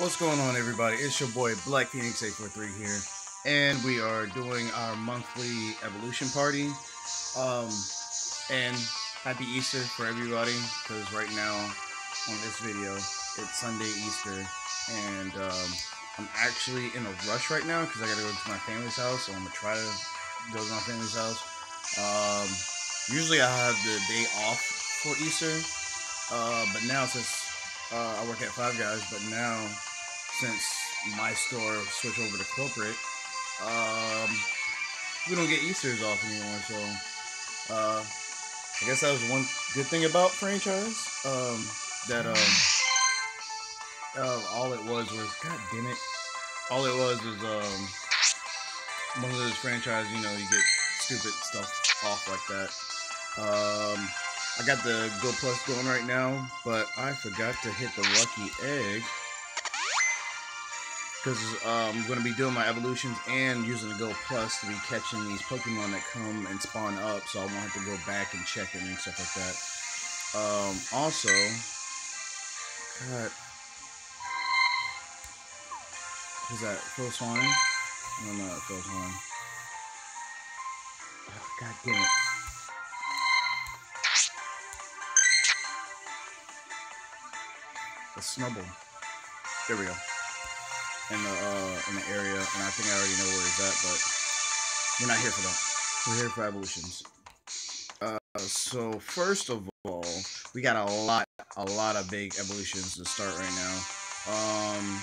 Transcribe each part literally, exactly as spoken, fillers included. What's going on, everybody? It's your boy Black Phoenix eight four three here, and we are doing our monthly evolution party. Um, and happy Easter for everybody, because right now on this video it's Sunday Easter, and um, I'm actually in a rush right now because I gotta go to my family's house, so I'm gonna try to go to my family's house. Um, usually I have the day off for Easter, uh, but now since Uh, I work at Five Guys, but now, since my store switched over to corporate, um, we don't get Easters off anymore, so, uh, I guess that was one good thing about franchise, um, that, um, uh, all it was was, god damn it, all it was was, um, one of those franchises, you know, you get stupid stuff off like that. um, I got the Go Plus going right now, but I forgot to hit the Lucky Egg, because um, I'm going to be doing my evolutions and using the Go Plus to be catching these Pokemon that come and spawn up, so I won't have to go back and check them and stuff like that. Um, also, God, who's that, Phil Swan? No, no, Phil Swan. Oh, God damn it. Snubble. There we go. In the uh, in the area, and I think I already know where it's at, but we're not here for that. We're here for evolutions. Uh, so first of all, we got a lot, a lot of big evolutions to start right now. Um,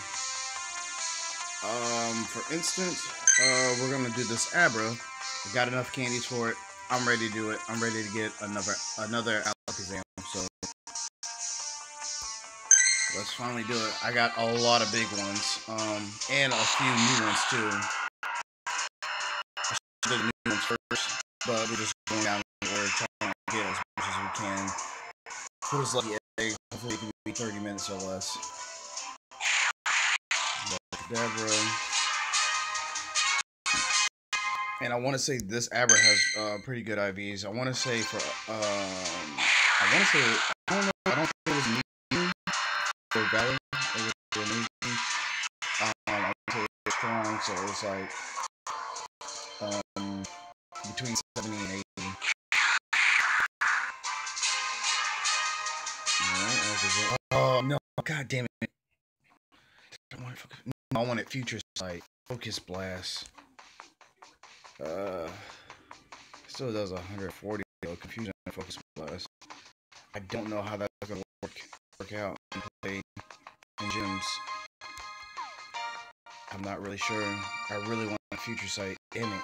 um, for instance, uh, we're gonna do this Abra. I got enough candies for it. I'm ready to do it. I'm ready to get another another Alakazam. So. Let's finally do it. I got a lot of big ones, um, and a few new ones too. I should do the new ones first, but we're just going down and we're trying to get as much as we can. Put us Lucky Egg. Hopefully it can be thirty minutes or less. Abra. And I want to say this Abra has uh, pretty good I Vs. I want to say for, um, I want to say, I don't know, I don't think it was new. Better. It was amazing. Um, I was strong, so it was like um, between seventy and eighty. Alright, oh no, god damn it. I want, no, I wanted Future Sight. Focus Blast. Uh, still does one hundred forty though. Confusion and Focus Blast. I don't know how that's gonna work, work out. Play in gyms. I'm not really sure. I really want a Future Sight in it.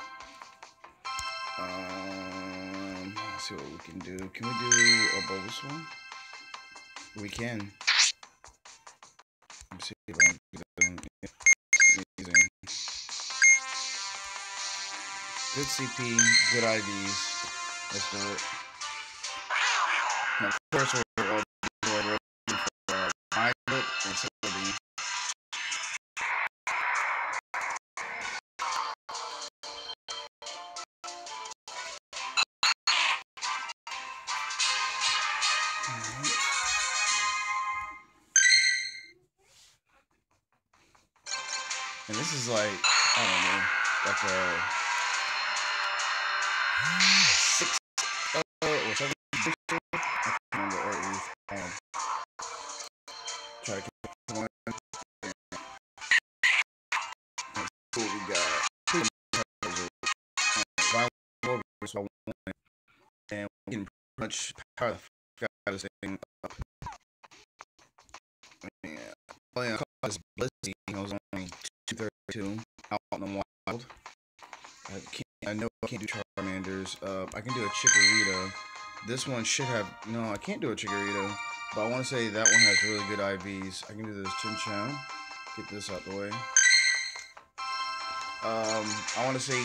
Um, let's see what we can do. Can we do a Bulbasaur? We can. Let's see if I can do that. Amazing. Good C P, good I Vs. Let's do it. Now, of course, we're all and this is like, I don't know, like a six uh, or seven. I can't remember, or eight. Um, try to get one. Let's see what we got. One, and we can pretty much power the fuck out of this thing up. Yeah, playing a couple of Blissey, I was only two thirty-two out in the wild. I can't, I know I can't do Charmanders. Uh, I can do a Chikorita. This one should have, no, I can't do a Chikorita, but I want to say that one has really good I Vs. I can do this Chinchou. Get this out the way. Um, I want to say,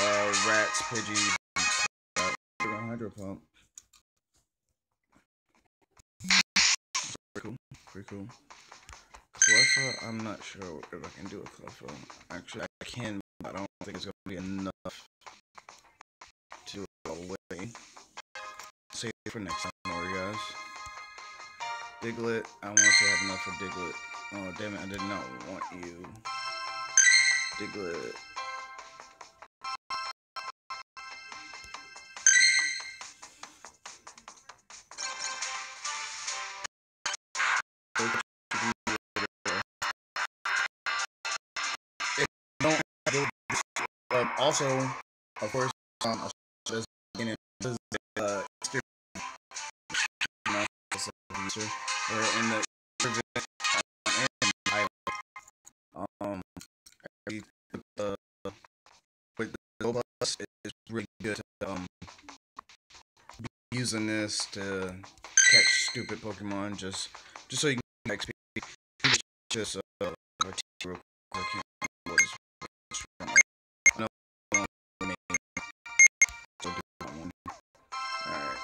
Uh, rats, Pidgey, uh, Hydro Pump. Pretty cool, pretty cool. Cleffa, I'm not sure if I can do with Cleffa. Actually, I can, but I don't think it's going to be enough to go away. Save it for next time, more guys. Diglett, I want to have enough for Diglett. Oh, damn it, I did not want you. Diglett. Also, of course, um, as in the uh, exterior, not the feature, or in the um, actually, uh, with the Go Plus, it's really good to um, be using this to catch stupid Pokemon, just just so you can X P. Just uh, real quick.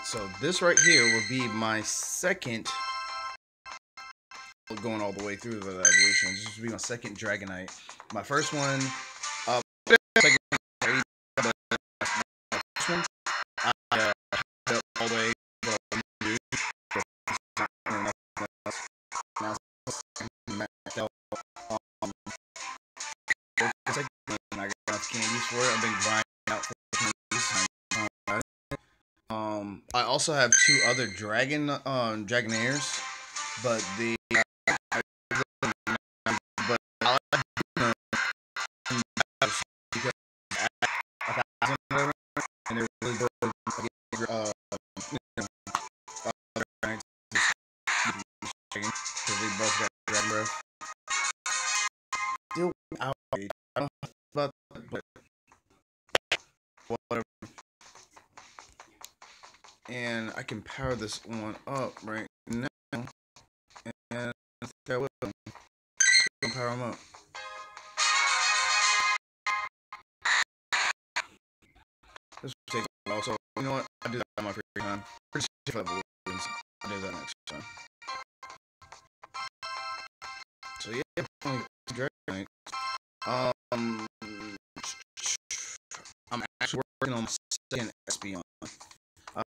So this right here will be my second, going all the way through the evolution, this will be my second Dragonite. My first one, uh, second, my first one, I uh, had it all the way, but I'm not enough, um, I got candies for it, I've been grinding out for Um, I also have two other dragon, um, uh, Dragonaires, but the, uh, I, but I like doing them because Alakazam and they're really good, uh, you know, uh, Dragonites, because they both got Dragon Breath. Still, I don't know about that, but whatever. And I can power this one up right now, and I think I will. I'm gonna power them up. This will take a while, so you know what? I'll do that on my free time. Pretty safe level. I'll do that next time. So yeah, I'm going to Dragonite. Um, I'm actually working on my second Espeon.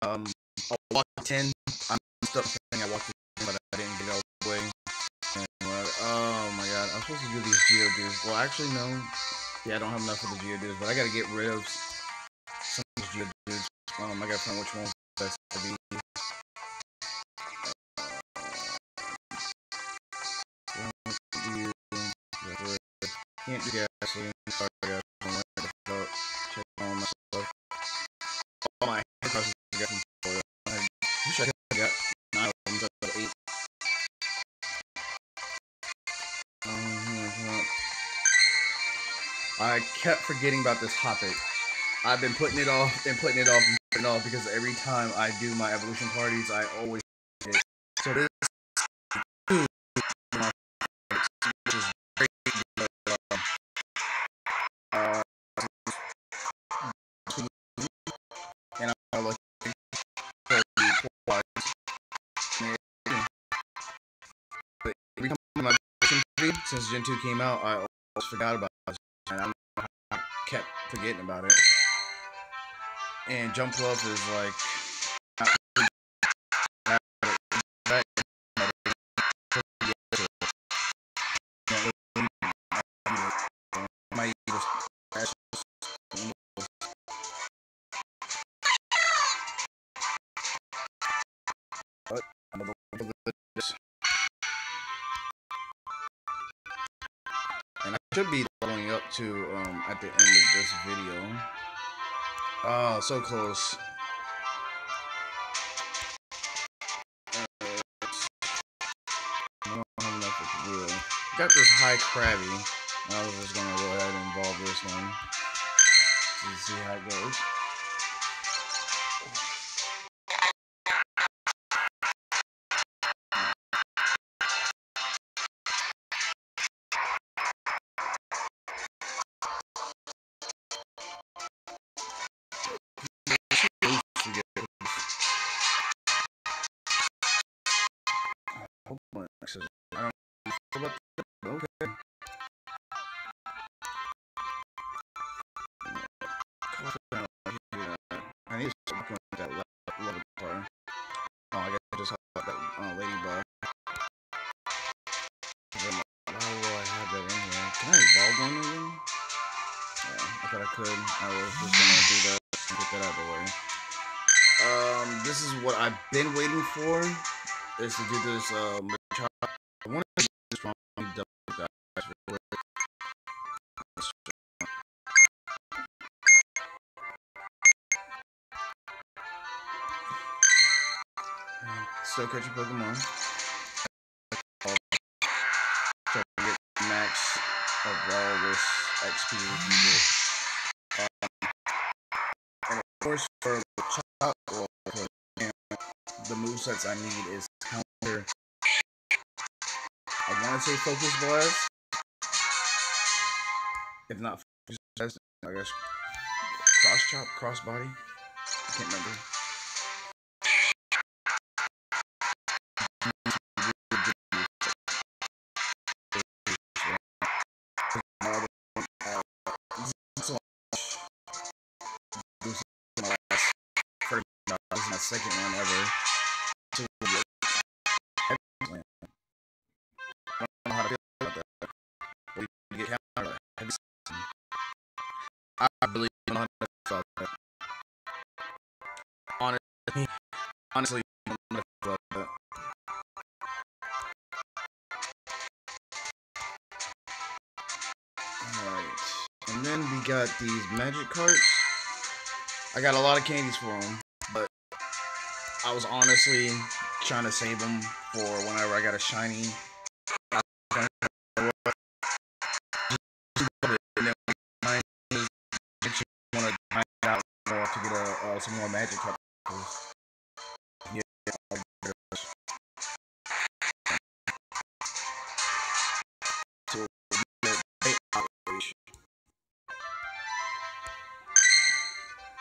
Um, I walked ten. I'm stuck saying I walked ten, but I didn't get all the way. And, uh, oh my god, I'm supposed to do these Geodudes. Well, actually, no. Yeah, I don't have enough for the Geodudes, but I gotta get rid of some of these Geodudes. Um, I gotta find which one's best to be. Can't do gasoline. Sorry, I got one right the fuck. Check on myself. Oh my. I kept forgetting about this topic. I've been putting it off and putting it off and putting it off because every time I do my evolution parties, I always forget it. So this is which is great. Uh, and I'm looking for the but every time my evolution party, since Gen two came out, I always forgot about it. And I don't know how I kept forgetting about it. And Jump Love is like not really my and I should be following up to um at the end of this video. Oh, so close. Uh, I don't have enough to do. Got this high Krabby. I was just gonna go ahead and involve this one to see how it goes. I don't know about Okay. I need to knock on that level bar. Oh, I guess I just have that uh, lady bar. How will I have that in here? Can I evolve on again? Yeah, I thought I could. I was just gonna do that and get that out of the way. Um, this is what I've been waiting for. Is to do this, um, I want to do this one. I'm done with that. Still catching Pokemon. Try to get max of all this X P we can get. Um, and of course, for the top, well, for the movesets I need is counter. I want to say Focus Blast. If not Focus Blast, I guess Cross Chop, Cross Body. I can't remember. Second one ever. I don't know how to feel about that. We can get counter. I really don't know how to feel about that. Honestly, honestly, I don't know how to feel about that. Alright. And then we got these magic carts. I got a lot of candies for them. I was honestly trying to save them for whenever I got a shiny. Just want to find out more to get a, uh, some more magic cards. Yeah. So,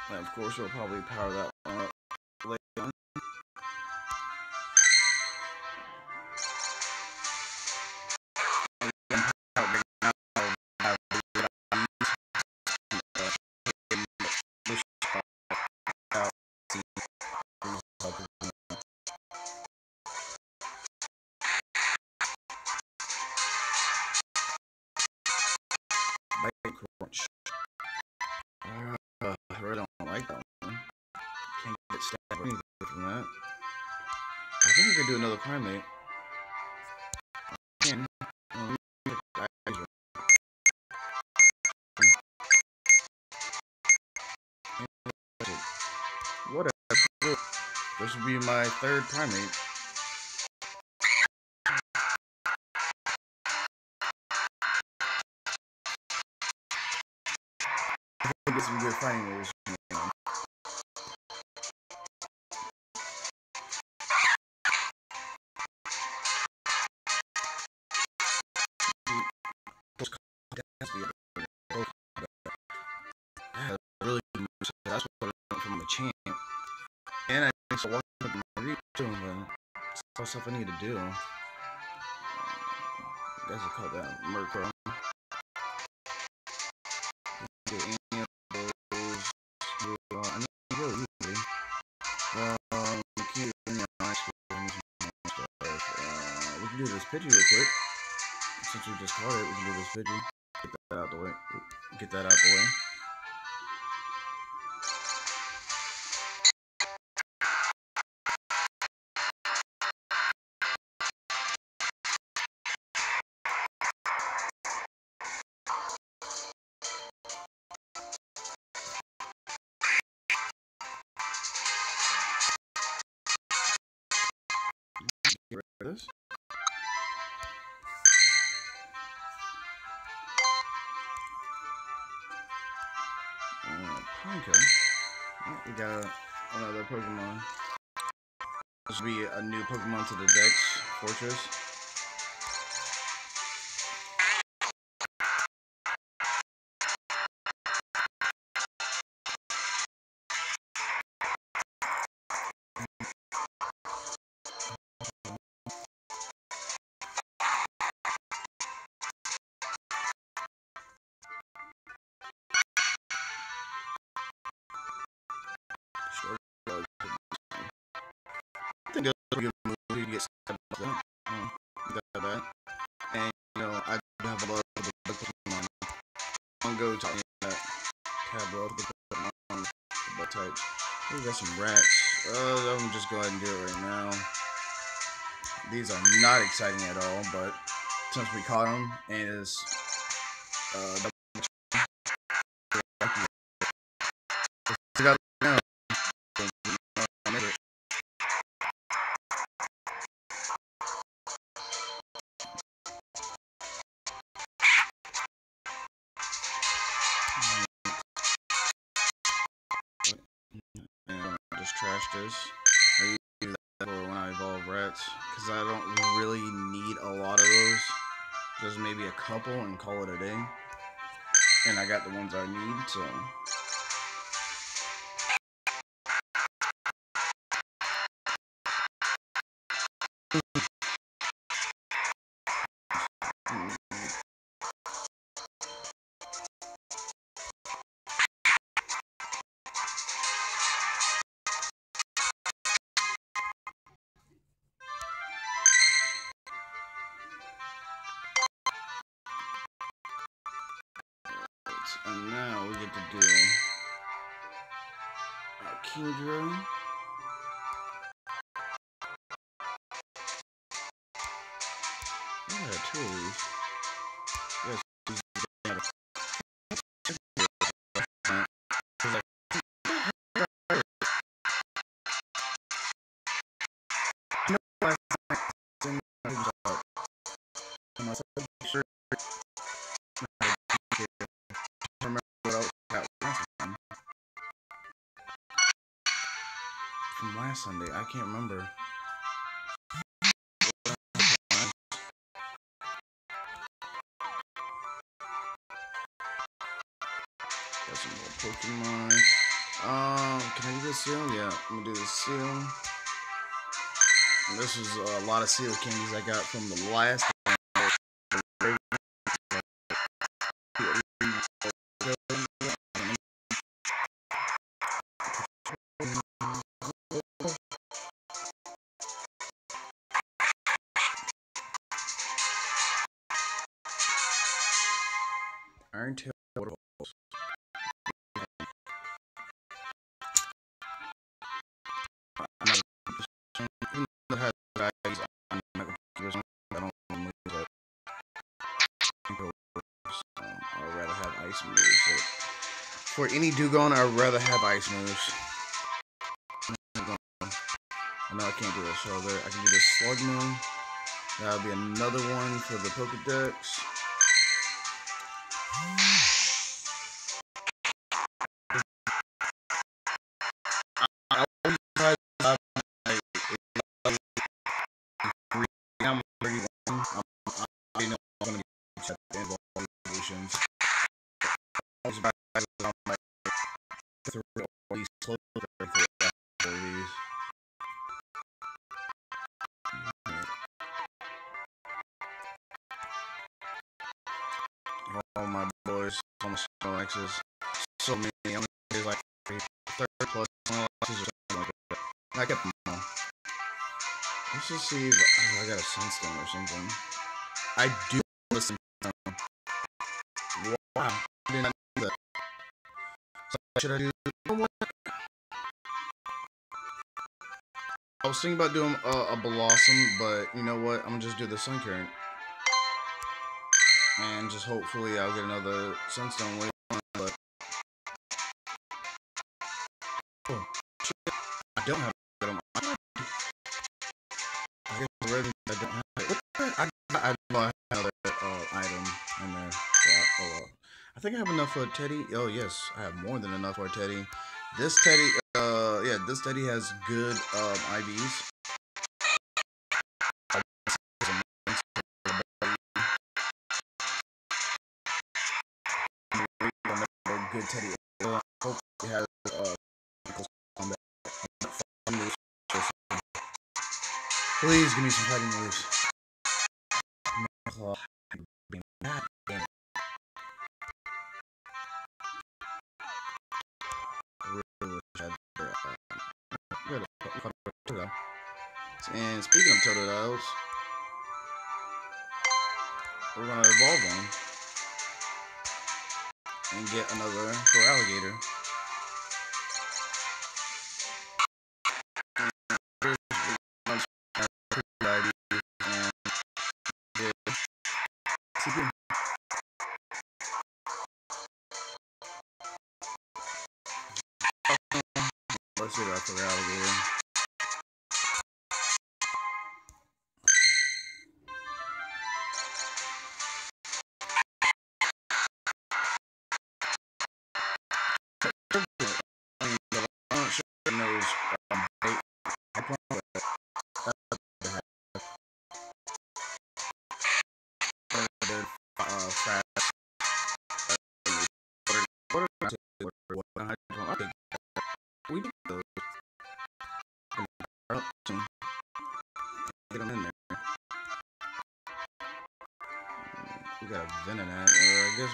and of course, we'll probably power that one up. Primate. I um, whatever. This will be my third primate. I think it's some good fighting moves. Stuff I need to do. I guess I call that Murkrow. We can do this Pidgey real quick. Since we just caught it, we can do this Pidgey. Get that out the way. Get that out the way. Okay. We got another Pokemon. This will be a new Pokemon to the Dex Fortress. We got some rats. Uh, I'm just go ahead and do it right now. These are not exciting at all, but since we caught them, and it's uh, because I don't really need a lot of those, just maybe a couple and call it a day, and I got the ones I need, so... And now we get to do our Kingdra. Yeah, two of these. Yes, these are Sunday, I can't remember. Got some more Pokemon. Um, can I do this seal? Yeah, I'm gonna do this seal. And this is a lot of seal candies I got from the last. For any Dugong, I'd rather have ice moves. No, I can't do a shoulder. I can do this slug move. That'll be another one for the Pokedex. All my boys, all my solo axes, so many. I only did like thirty plus solo axes or something like that. I kept them all. Let's just see if oh, I got a sunstone or something. I do have a sunstone. Wow, I did not do that. So should I do what? I was thinking about doing a, a blossom, but you know what? I'm gonna just do the sun current. And just hopefully I'll get another sunstone later on, but oh, shit. I don't have it on my I guess the red I don't have it. What the I I bought another uh, item in there. Yeah, oh well. I think I have enough for a Teddy. Oh yes, I have more than enough for a Teddy. This Teddy uh yeah, this Teddy has good um I Vs. Teddy, I hope he has uh, please give me some fighting moves. And speaking of Totodiles, we're gonna evolve one and get another for alligator. again. Let's get out the alligator.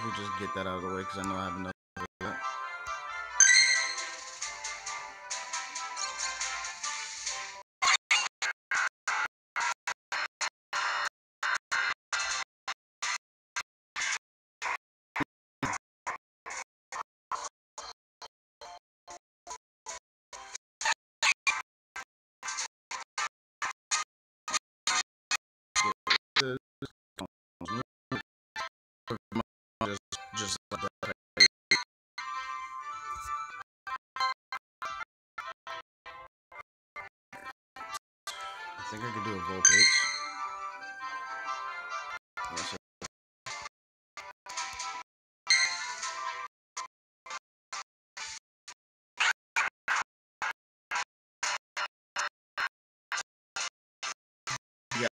We just get that out of the way because I know I have enough of that. I think I could do a Vulpix. Yeah.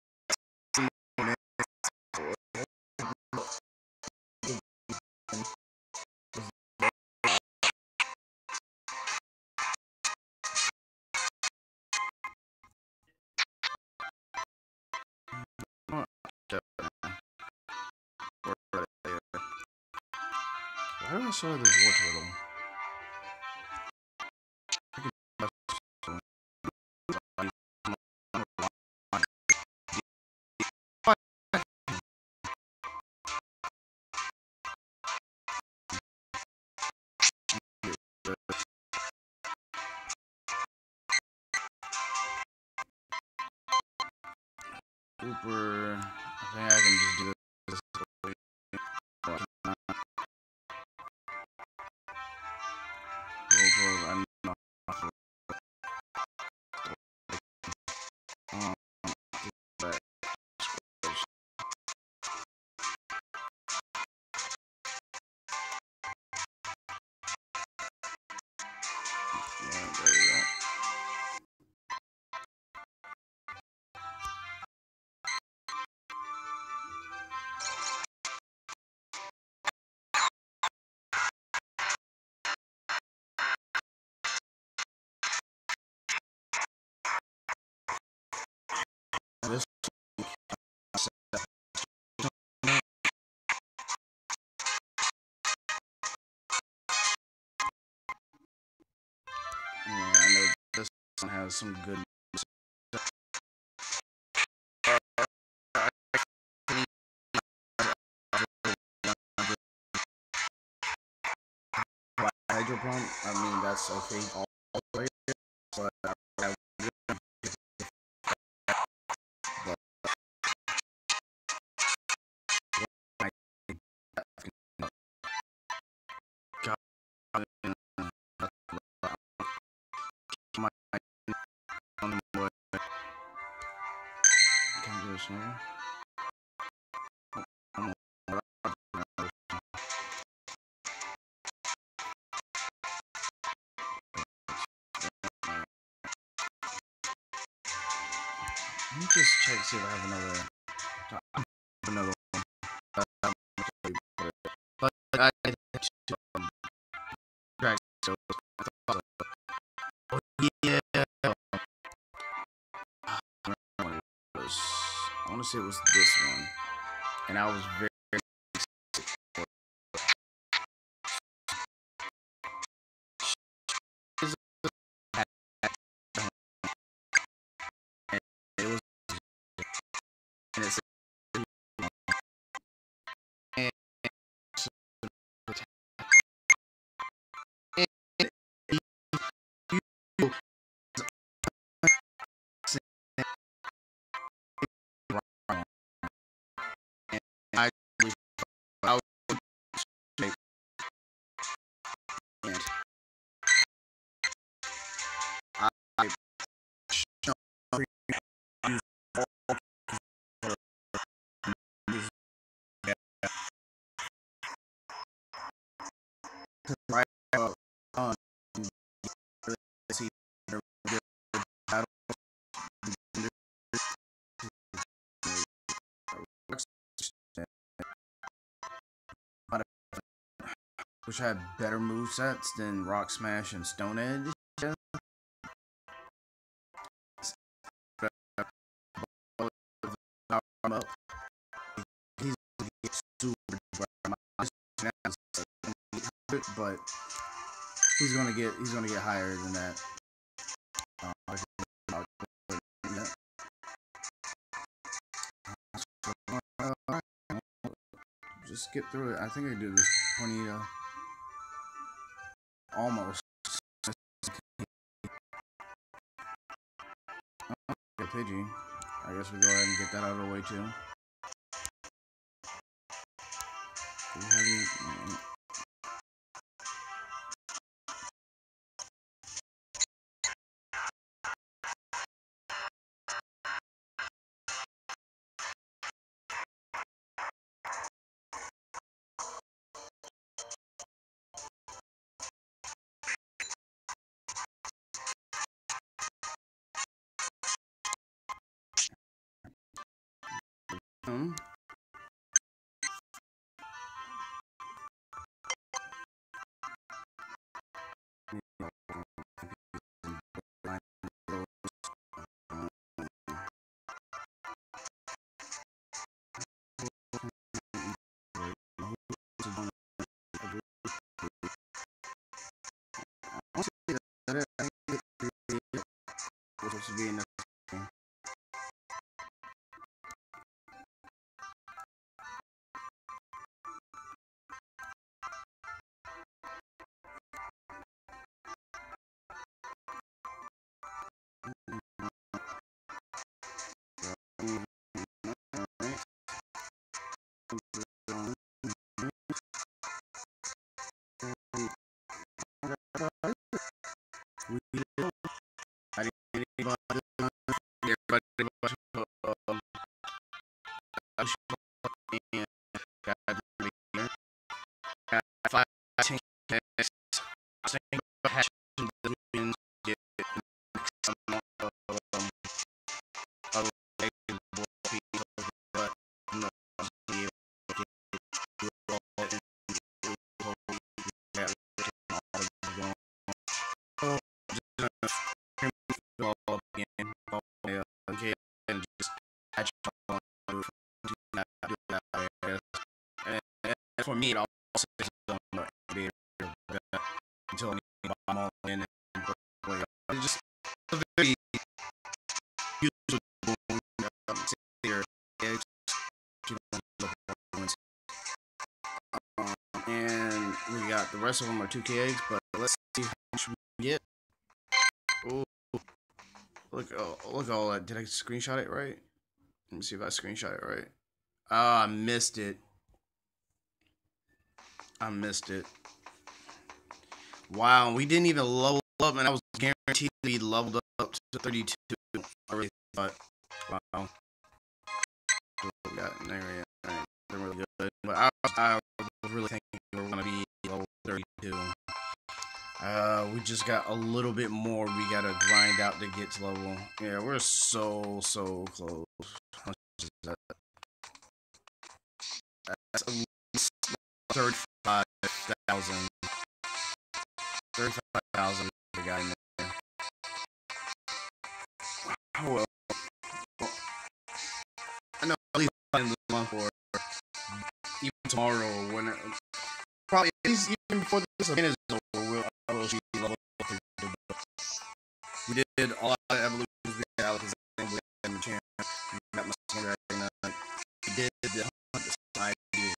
I already saw this Wartortle. Super. I think I can just do this. Has some good Hydro Pump. I mean, that's okay all the way, but I Sure. Let me just check see if I have another. I have another one. But I had to um, drag so oh yeah. It was this one, and I was very excited for it. It was, and it said, I right now, um, which had better movesets than Rock Smash and Stone Edge. But he's gonna get he's gonna get higher than that. Just skip through it. I think I do this Ponito. Almost. Okay, Pidgey. I guess we we'll go ahead and get that out of the way too. Do we have any? For me, it also doesn't matter until I'm all in it. Just a very usable here. And we got the rest of them are two K eggs, but let's see how much we get. Oh, look! Oh, look at all that. Did I screenshot it right? Let me see if I screenshot it right. Ah, oh, I missed it. I missed it. Wow, we didn't even level up, and I was guaranteed to be leveled up to thirty-two. I really thought, wow. We got an area. They're really good. But I, I was really thinking we were going to be level thirty-two. Uh, we just got a little bit more we got to grind out to get to level. Yeah, we're so, so close. That's a third. Five thousand, thirty-five thousand. We got in there. Oh well. well. I know at least in the month or even tomorrow, or when it, probably at least even before this event is over, we'll I will see level three. We did all our evolutions. We got Alakazam. We got Machamp. We got Muscle Dragonite. We did the hunt the side. We did.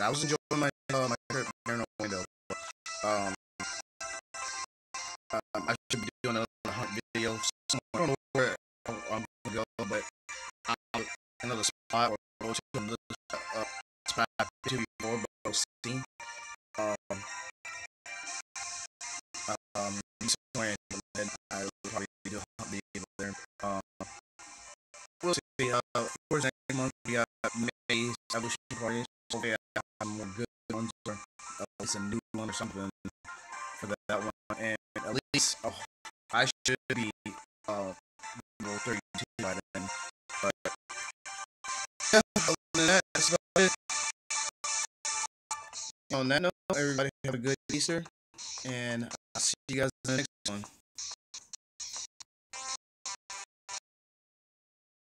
I was enjoying my uh, my trip during the window. Um, um, I should be doing another hunt uh, of course, next month we got May establishing parties. So we have more good ones or uh, some new one or something for that, that one. And at least uh, I should be uh level thirty-two by then. But yeah, other than that, that's about it. On that note, everybody have a good Easter, and I'll see you guys in the next one.